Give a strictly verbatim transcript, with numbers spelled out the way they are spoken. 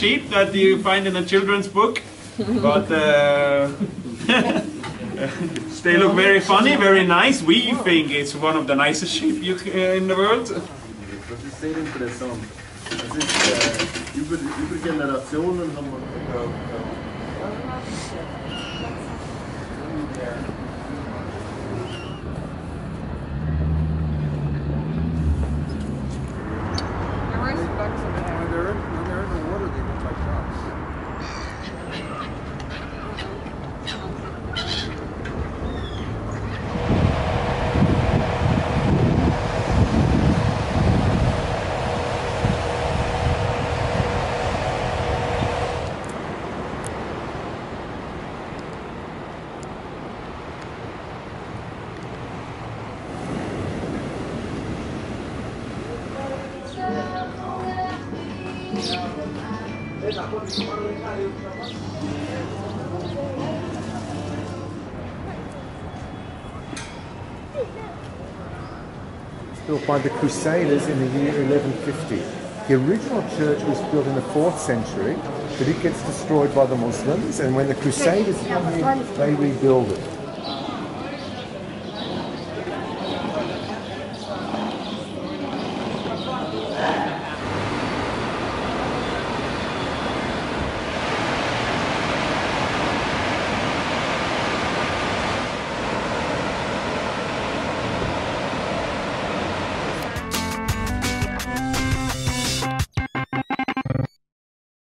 sheep that you find in a children's book, but uh, they look very funny, very nice. We think it's one of the nicest sheep you, uh, in the world. Built by the Crusaders in the year eleven fifty. The original church was built in the fourth century, but it gets destroyed by the Muslims, and when the Crusaders come in, they rebuild it.